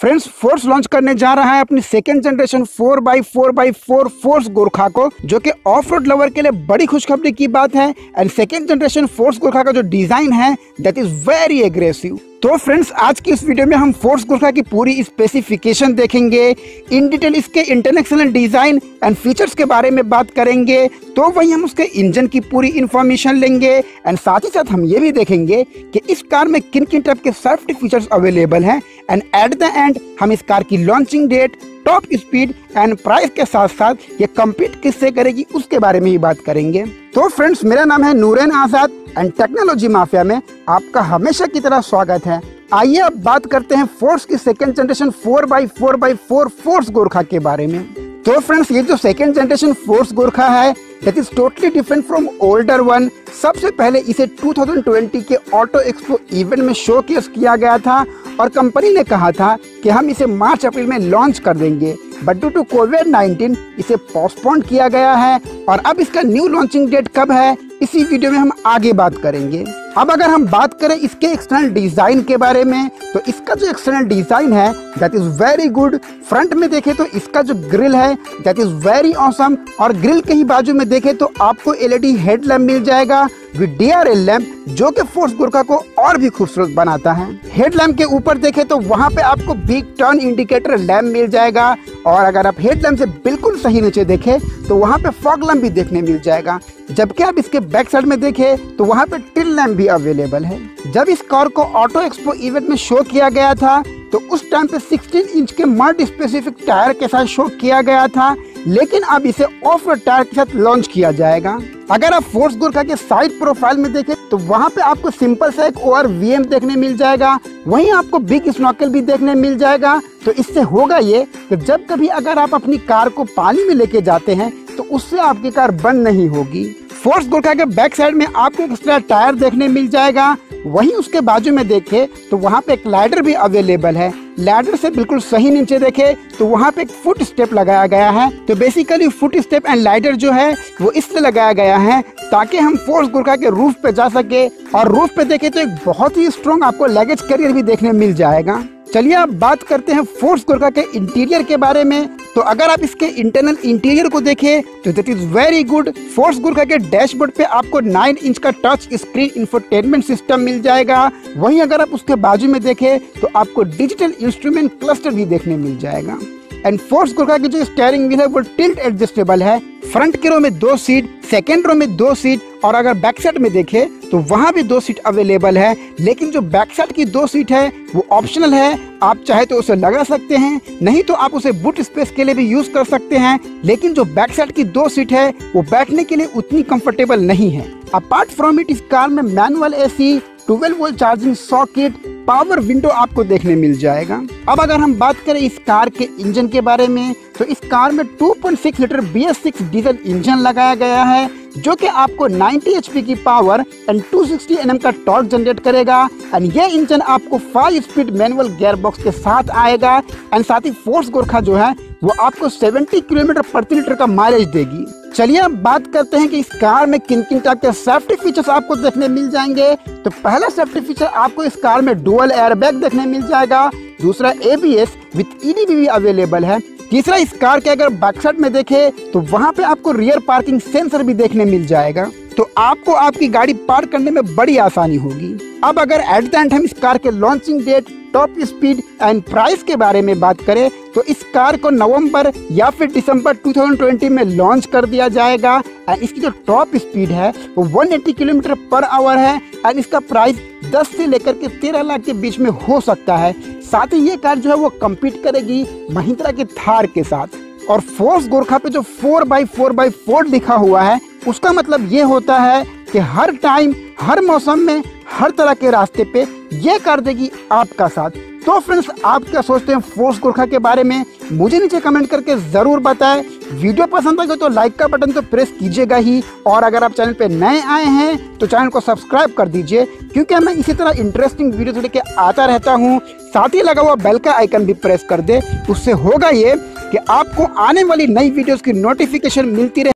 Friends force launch करने जा रहा है अपनी second generation 4x4x4 force Gurkha को, जो कि ऑफ रोड लवर के लिए बड़ी खुशखबरी की बात है। And second generation Force Gurkha का जो डिजाइन है दैट इज वेरी एग्रेसिव। तो फ्रेंड्स आज की इस वीडियो में हम फोर्स गुरखा की पूरी स्पेसिफिकेशन देखेंगे, इन डिटेल इसके इंटरनेशनल डिजाइन एंड फीचर्स के बारे में बात करेंगे। तो वहीं हम उसके इंजन की पूरी इंफॉर्मेशन लेंगे एंड साथ ही साथ हम ये भी देखेंगे कि इस कार में किन किन टाइप के सेफ्टी फीचर्स अवेलेबल हैं। एंड एट द एंड हम इस कार की launching date, top speed and price के साथ साथ ये कम्पीट किससे करेगी उसके बारे में भी बात करेंगे। तो फ्रेंड्स मेरा नाम है Nooren Azad and technology mafia में आपका हमेशा की तरह स्वागत है। आइए अब बात करते हैं फोर्स की second generation 4x4x4 force Gurkha के बारे में। तो फ्रेंड्स ये जो सेकेंड जनरेशन फोर्स गोरखा है that is totally different from older one. सबसे पहले इसे 2020 के ऑटो एक्सपो इवेंट में शोकेस किया गया था और कंपनी ने कहा था कि हम इसे मार्च अप्रैल में लॉन्च कर देंगे, बट ड्यू टू कोविड-19 इसे पोस्टपोन किया गया है और अब इसका न्यू लॉन्चिंग डेट कब है इसी वीडियो में हम आगे बात करेंगे। अब अगर हम बात करें इसके एक्सटर्नल डिजाइन के बारे में, तो इसका जो एक्सटर्नल डिजाइन है that is very good. Front में देखें तो इसका जो ग्रिल है दैट इज वेरी ऑसम और ग्रिल के ही बाजू में देखें तो आपको LED हेडलैम्प मिल जाएगा विद DRL लैम्प, जो कि फोर्स गुरखा को और भी खूबसूरत बनाता है। हेडलैम्प के ऊपर देखें तो वहाँ पे आपको बिग टर्न इंडिकेटर लैम्प मिल जाएगा और अगर आप हेडलैम्प से बिल्कुल सही नीचे देखें तो वहाँ पे फॉग लैम्प भी देखने मिल जाएगा। जबकि आप इसके बैक साइड में देखें तो वहाँ पे टिल लैम्प भी अवेलेबल है। जब इस कार को ऑटो एक्सपो इवेंट में शो किया गया था तो उस टाइम पे 16 इंच के मड स्पेसिफिक टायर के साथ शो किया गया था, लेकिन अब इसे ऑफ रोड टायर के साथ लॉन्च किया जाएगा। अगर आप फोर्स गुरखा के साइड प्रोफाइल में देखें तो वहाँ पे आपको सिंपल सा एक ओवर VM देखने मिल जाएगा, वहीं आपको बिग स्नॉकल भी देखने मिल जाएगा। तो इससे होगा ये कि जब कभी अगर आप अपनी कार को पानी में लेके जाते हैं तो उससे आपकी कार बंद नहीं होगी। फोर्स गुरखा के बैक साइड में आपको एक एक्स्ट्रा टायर देखने मिल जाएगा, वहीं उसके बाजू में देखे तो वहाँ पे एक लैडर भी अवेलेबल है। लैडर से बिल्कुल सही नीचे देखे तो वहाँ पे एक फुट स्टेप लगाया गया है। तो basically foot step and ladder जो है वो इसलिए लगाया गया है ताकि हम फोर्स गुरखा के रूफ पे जा सके और रूफ पे देखे तो एक बहुत ही स्ट्रॉन्ग आपको लगेज कैरियर भी देखने मिल जाएगा। चलिए अब बात करते हैं फोर्स गुरखा के इंटीरियर के बारे में। तो अगर आप इसके इंटरनल इंटीरियर को देखें तो that is very good. Force Gurkha के डैशबोर्ड पे आपको 9 इंच का टच स्क्रीन इंफोटेनमेंट सिस्टम मिल जाएगा, वहीं अगर आप उसके बाजू में देखें तो आपको डिजिटल इंस्ट्रूमेंट क्लस्टर भी देखने मिल जाएगा। एंड फोर्स गुरखा की जो स्टीयरिंग व्हील है वो टिल्ट एडजस्टेबल है। फ्रंट के रो में 2 सीट, सेकेंड रो में 2 सीट और अगर बैक साइड में देखें तो वहाँ भी 2 सीट अवेलेबल है, लेकिन जो बैक साइड की 2 सीट है वो ऑप्शनल है। आप चाहे तो उसे लगा सकते हैं, नहीं तो आप उसे बूट स्पेस के लिए भी यूज कर सकते हैं, लेकिन जो बैक साइड की 2 सीट है वो बैठने के लिए उतनी कंफर्टेबल नहीं है। अपार्ट फ्रॉम इट इस कार में manual AC, 12 volt charging socket, power window आपको देखने मिल जाएगा। अब अगर हम बात करें इस कार के इंजन के बारे में तो इस कार में 2.6 लीटर BS6 डीजल इंजन लगाया गया है, जो कि आपको 90 HP की पावर एंड 260 Nm का टॉर्क जनरेट करेगा। एंड ये इंजन आपको 5 स्पीड मैनुअल गियर बॉक्स के साथ आएगा। एंड साथ ही फोर्स गोरखा जो है वो आपको 70 किलोमीटर प्रति लीटर का माइलेज देगी। चलिए अब बात करते हैं कि इस कार में किन किन टाइप के सेफ्टी फीचर्स आपको देखने मिल जाएंगे। तो पहला सेफ्टी फीचर आपको इस कार में डुअल एयरबैग देखने मिल जाएगा, दूसरा ABS विद EDB भी अवेलेबल है, तीसरा इस कार के अगर बैक साइड में देखे तो वहाँ पे आपको रियर पार्किंग सेंसर भी देखने मिल जाएगा, तो आपको आपकी गाड़ी पार्क करने में बड़ी आसानी होगी। अब अगर एट द एंड हम इस कार के launching date, top speed and price के बारे में बात करें तो इस कार को नवंबर या फिर दिसंबर 2020 में लॉन्च कर दिया जाएगा। एंड इसकी जो टॉप स्पीड है वो 180 किलोमीटर पर आवर है एंड इसका प्राइस 10 से लेकर के 13 लाख के बीच में हो सकता है। साथ ही ये कार जो है वो कम्पीट करेगी महिंद्रा के थार के साथ। और फोर्स गोरखा पे जो 4x4x4 लिखा हुआ है उसका मतलब ये होता है कि हर टाइम, हर मौसम में, हर तरह के रास्ते पे ये कर देगी आपका साथ। तो फ्रेंड्स आप क्या सोचते हैं फोर्स गुरखा के बारे में मुझे नीचे कमेंट करके ज़रूर बताएं। वीडियो पसंद आएगा तो लाइक का बटन तो प्रेस कीजिएगा ही, और अगर आप चैनल पे नए आए हैं तो चैनल को सब्सक्राइब कर दीजिए, क्योंकि मैं इसी तरह इंटरेस्टिंग वीडियो लेके आता रहता हूँ। साथ ही लगा हुआ बेल का आइकन भी प्रेस कर दे, उससे होगा ये कि आपको आने वाली नई वीडियोज़ की नोटिफिकेशन मिलती रहे।